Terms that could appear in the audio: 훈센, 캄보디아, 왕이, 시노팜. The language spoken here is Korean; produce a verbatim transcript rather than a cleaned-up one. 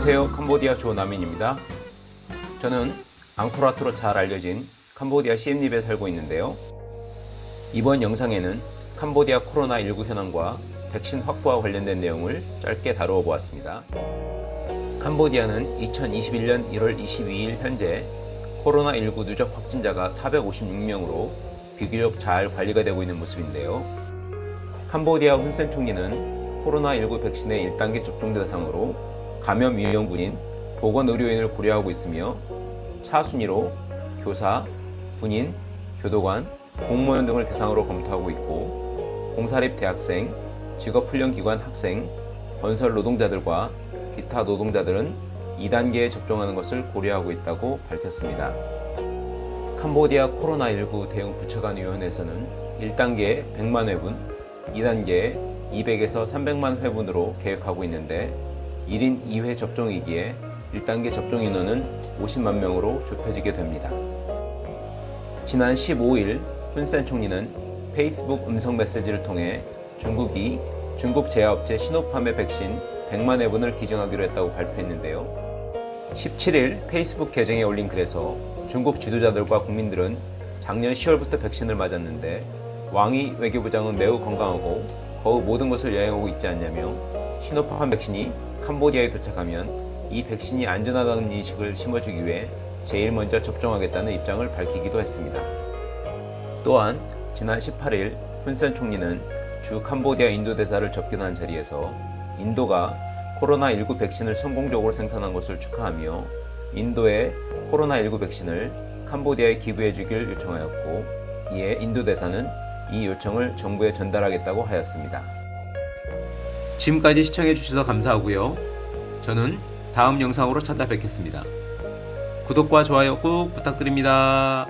안녕하세요. 캄보디아 조남인입니다. 저는 앙코라트로 잘 알려진 캄보디아 씨엠립에 살고 있는데요. 이번 영상에는 캄보디아 코로나 일구 현황과 백신 확보와 관련된 내용을 짧게 다루어 보았습니다. 캄보디아는 이천이십일년 일월 이십이일 현재 코로나 일구 누적 확진자가 사백오십육명으로 비교적 잘 관리가 되고 있는 모습인데요. 캄보디아 훈센 총리는 코로나 일구 백신의 일단계 접종 대상으로 감염 위험군인 보건의료인을 고려하고 있으며 차순위로 교사, 군인, 교도관, 공무원 등을 대상으로 검토하고 있고 공사립 대학생, 직업훈련기관 학생, 건설 노동자들과 기타 노동자들은 이단계에 접종하는 것을 고려하고 있다고 밝혔습니다. 캄보디아 코로나 일구 대응 부처간위원회에서는 일단계에 백만 회분, 이단계에 이백에서 삼백만 회분으로 계획하고 있는데 일인 이회 접종이기에 일단계 접종 인원은 오십만 명으로 좁혀지게 됩니다. 지난 십오일 훈센 총리는 페이스북 음성 메시지를 통해 중국이 중국 제약업체 시노팜의 백신 백만 회분을 기증하기로 했다고 발표했는데요. 십칠일 페이스북 계정에 올린 글에서 중국 지도자들과 국민들은 작년 시월부터 백신을 맞았는데 왕이 외교부장은 매우 건강하고 거의 모든 것을 여행하고 있지 않냐며 시노팜 백신이 캄보디아에 도착하면 이 백신이 안전하다는 인식을 심어주기 위해 제일 먼저 접종하겠다는 입장을 밝히기도 했습니다. 또한 지난 십팔일 훈센 총리는 주 캄보디아 인도 대사를 접견한 자리에서 인도가 코로나 일구 백신을 성공적으로 생산한 것을 축하하며 인도에 코로나 일구 백신을 캄보디아에 기부해 주길 요청하였고 이에 인도 대사는 이 요청을 정부에 전달하겠다고 하였습니다. 지금까지 시청해 주셔서 감사하고요. 저는 다음 영상으로 찾아뵙겠습니다. 구독과 좋아요 꼭 부탁드립니다.